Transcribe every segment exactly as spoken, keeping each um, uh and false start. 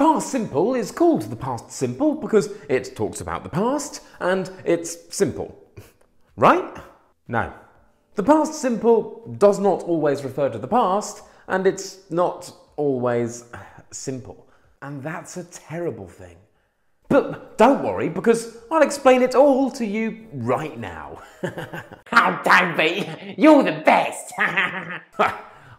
past simple is called the past simple because it talks about the past and it's simple. Right? No. The past simple does not always refer to the past, and it's not always simple. And that's a terrible thing. But don't worry, because I'll explain it all to you right now. Oh, don't be! You're the best!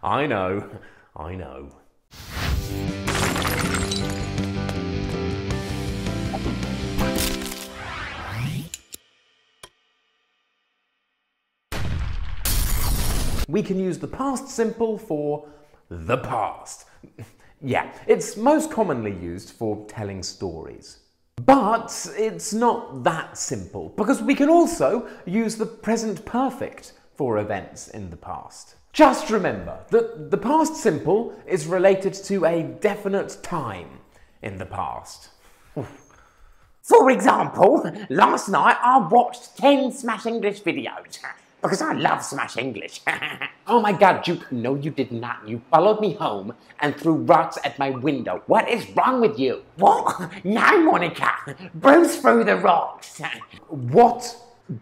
I know, I know. We can use the past simple for the past. Yeah, it's most commonly used for telling stories. But it's not that simple, because we can also use the present perfect for events in the past. Just remember that the past simple is related to a definite time in the past. For example, last night I watched ten Smash English videos. Because I love Smash English. Oh my God, you... No, you did not. You followed me home and threw rocks at my window. What is wrong with you? What? No, Monica. Bruce threw the rocks. What?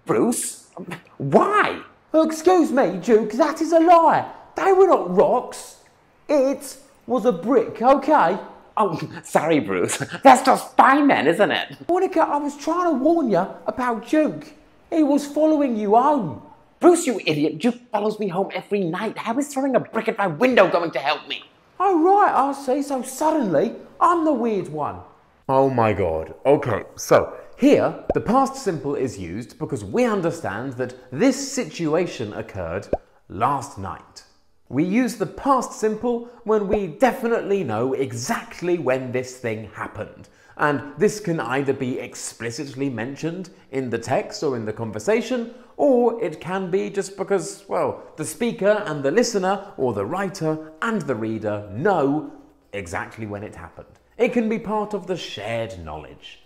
Bruce? Why? Oh, excuse me, Duke. That is a lie. They were not rocks. It was a brick, okay? Oh, sorry, Bruce. That's just Spider-Man, isn't it? Monica, I was trying to warn you about Duke. He was following you home. Bruce, you idiot, Duke follows me home every night. How is throwing a brick at my window going to help me? Oh, right, I see. So suddenly, I'm the weird one. Oh my God. Okay, so here, the past simple is used because we understand that this situation occurred last night. We use the past simple when we definitely know exactly when this thing happened. And this can either be explicitly mentioned in the text or in the conversation, or it can be just because, well, the speaker and the listener, or the writer and the reader, know exactly when it happened. It can be part of the shared knowledge.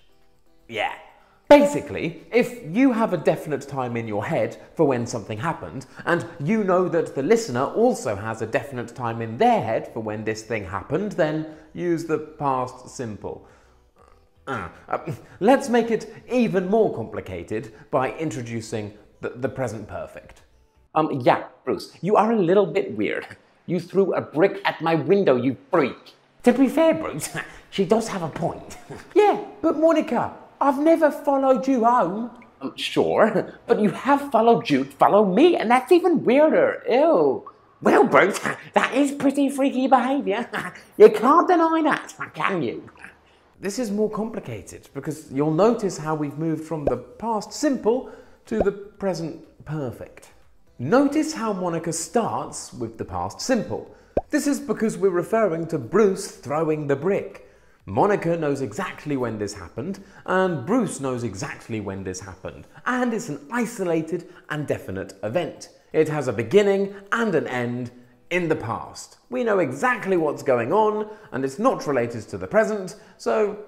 Yeah. Basically, if you have a definite time in your head for when something happened, and you know that the listener also has a definite time in their head for when this thing happened, then use the past simple. Uh, uh, let's make it even more complicated by introducing the, the present perfect. Um, yeah, Bruce, you are a little bit weird. You threw a brick at my window, you freak. To be fair, Bruce, she does have a point. Yeah, but Monica, I've never followed you home. Um, sure, but you have followed Duke, follow me, and that's even weirder. Ew. Well, Bruce, that is pretty freaky behaviour. You can't deny that, can you? This is more complicated, because you'll notice how we've moved from the past simple to the present perfect. Notice how Monica starts with the past simple. This is because we're referring to Bruce throwing the brick. Monica knows exactly when this happened, and Bruce knows exactly when this happened. And it's an isolated and definite event. It has a beginning and an end in the past. We know exactly what's going on, and it's not related to the present, so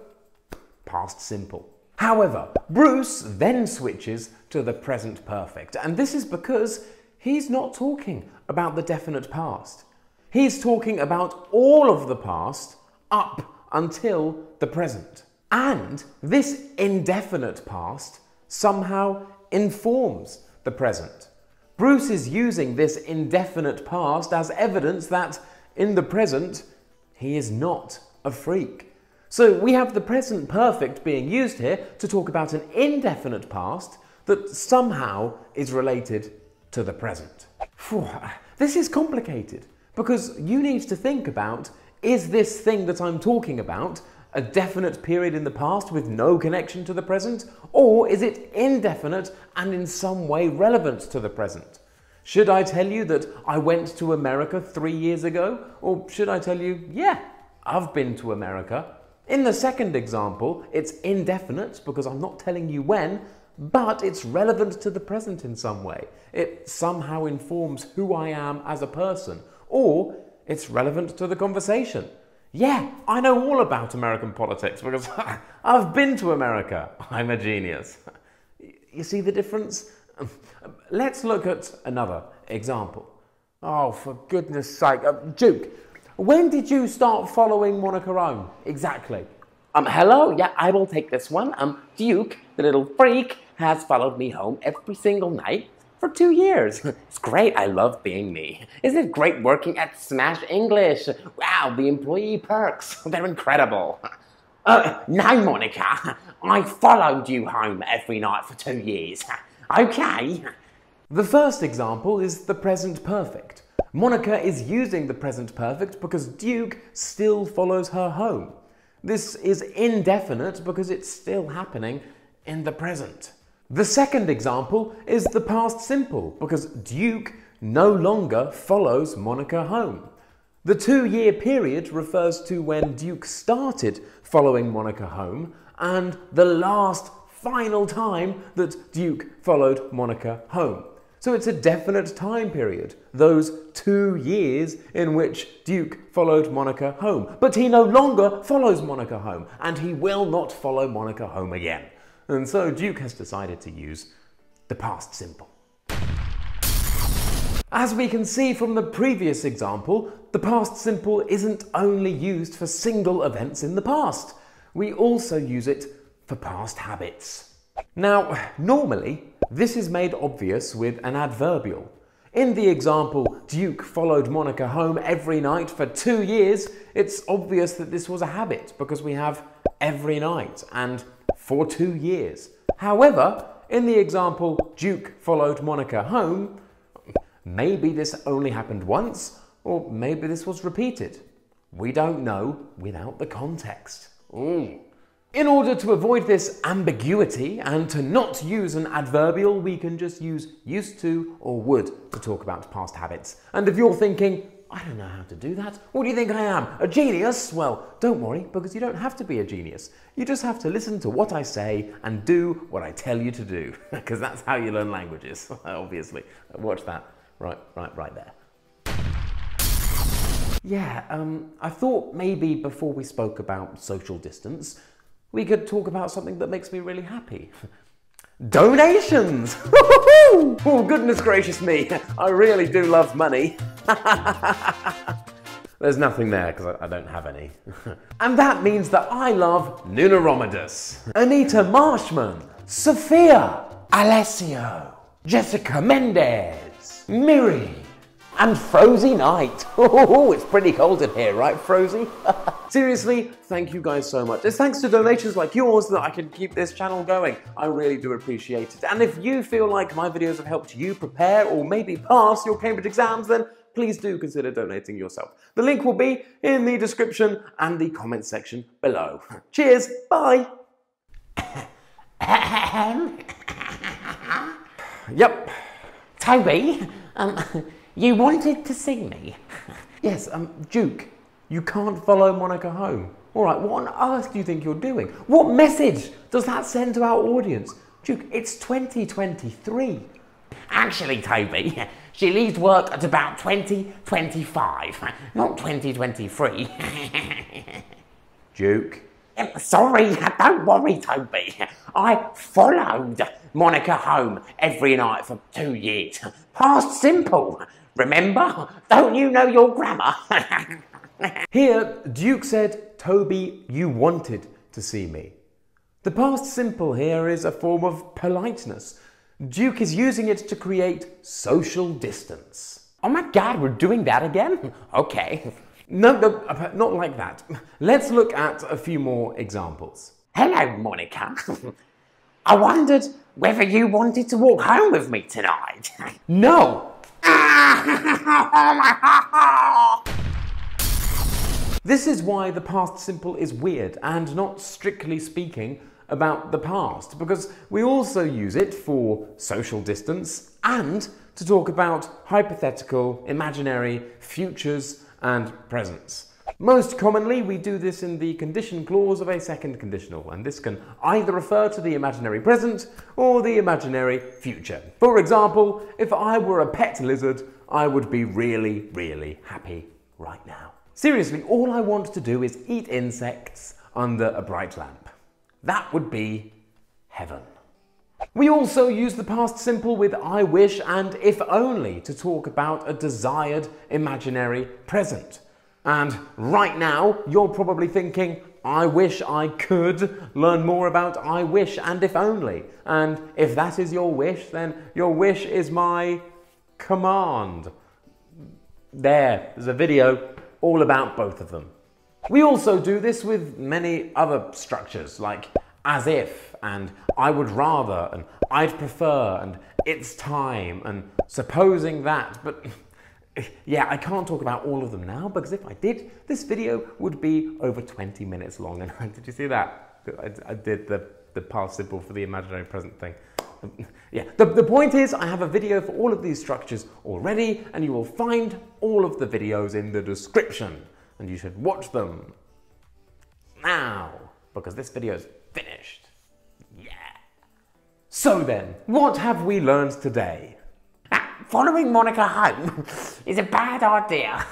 past simple. However, Bruce then switches to the present perfect, and this is because he's not talking about the definite past. He's talking about all of the past up until the present. And this indefinite past somehow informs the present. Bruce is using this indefinite past as evidence that, in the present, he is not a freak. So we have the present perfect being used here to talk about an indefinite past that somehow is related to the present. Phew, this is complicated, because you need to think about, is this thing that I'm talking about a definite period in the past with no connection to the present, or is it indefinite and in some way relevant to the present? Should I tell you that I went to America three years ago, or should I tell you, yeah, I've been to America? In the second example, it's indefinite because I'm not telling you when, but it's relevant to the present in some way. It somehow informs who I am as a person, or it's relevant to the conversation. Yeah, I know all about American politics because I've been to America. I'm a genius. You see the difference? Let's look at another example. Oh, for goodness sake. Uh, Duke, When did you start following Monica Rome exactly? Um, hello, yeah, I will take this one. Um, Duke, the little freak, has followed me home every single night for two years. It's great, I love being me. Isn't it great working at Smash English? Wow, the employee perks, they're incredible. Uh, no, Monica, I followed you home every night for two years. Okay. The first example is the present perfect. Monica is using the present perfect because Duke still follows her home. This is indefinite because it's still happening in the present. The second example is the past simple because Duke no longer follows Monica home. The two-year period refers to when Duke started following Monica home and the last final time that Duke followed Monica home. So it's a definite time period, those two years in which Duke followed Monica home. But he no longer follows Monica home, and he will not follow Monica home again. And so Duke has decided to use the past simple. As we can see from the previous example, the past simple isn't only used for single events in the past. We also use it for past habits. Now, normally, this is made obvious with an adverbial. In the example, Duke followed Monica home every night for two years, it's obvious that this was a habit because we have every night and for two years. However, in the example, Duke followed Monica home, maybe this only happened once, or maybe this was repeated. We don't know without the context. Ooh. In order to avoid this ambiguity and to not use an adverbial, we can just use used to or would to talk about past habits. And if you're thinking, I don't know how to do that, what do you think I am, a genius? Well, don't worry, because you don't have to be a genius. You just have to listen to what I say and do what I tell you to do, because that's how you learn languages, obviously. Watch that right, right, right there. Yeah, um, I thought maybe before we spoke about social distance, we could talk about something that makes me really happy. Donations! Oh, goodness gracious me, I really do love money. There's nothing there because I don't have any. And that means that I love Nunaromidus, Anita Marshman, Sophia, Alessio, Jessica Mendez, Miri, and Frozy Knight. Oh, it's pretty cold in here, right, Frozy? Seriously, thank you guys so much. It's thanks to donations like yours that I can keep this channel going. I really do appreciate it. And if you feel like my videos have helped you prepare or maybe pass your Cambridge exams, then please do consider donating yourself. The link will be in the description and the comment section below. Cheers, bye. Yep. Toby, um, you wanted to see me. Yes, um, Duke. You can't follow Monica home. All right, what on earth do you think you're doing? What message does that send to our audience? Duke, it's twenty twenty-three. Actually, Toby, she leaves work at about twenty twenty-five, not twenty twenty-three. Duke. Sorry, don't worry, Toby. I followed Monica home every night for two years. Past simple, remember? Don't you know your grammar? Here, Duke said, Toby, you wanted to see me. The past simple here is a form of politeness. Duke is using it to create social distance. Oh my God, we're doing that again? Okay. No, no, not like that. Let's look at a few more examples. Hello, Monica. I wondered whether you wanted to walk home with me tonight. No. This is why the past simple is weird and not strictly speaking about the past, because we also use it for social distance and to talk about hypothetical, imaginary, futures and presents. Most commonly, we do this in the condition clause of a second conditional, and this can either refer to the imaginary present or the imaginary future. For example, if I were a pet lizard, I would be really, really happy right now. Seriously, all I want to do is eat insects under a bright lamp. That would be heaven. We also use the past simple with I wish and if only to talk about a desired imaginary present. And right now, you're probably thinking, I wish I could learn more about I wish and if only. And if that is your wish, then your wish is my command. There, there's a video all about both of them. We also do this with many other structures, like as if, and I would rather, and I'd prefer, and it's time, and supposing that, but yeah, I can't talk about all of them now, because if I did, this video would be over twenty minutes long. And did you see that? I, I did the, the past simple for the imaginary present thing. Yeah, the, the point is I have a video for all of these structures already, and you will find all of the videos in the description, and you should watch them now, because this video is finished. Yeah. So then, what have we learned today? Following Monica home is a bad idea.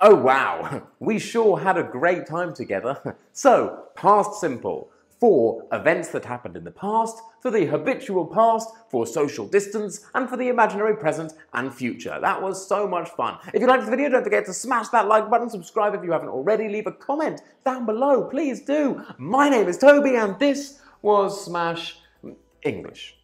Oh wow, we sure had a great time together. So, past simple. For events that happened in the past, for the habitual past, for social distance, and for the imaginary present and future. That was so much fun. If you liked this video, don't forget to smash that like button, subscribe if you haven't already, leave a comment down below, please do. My name is Toby, and this was Smash English.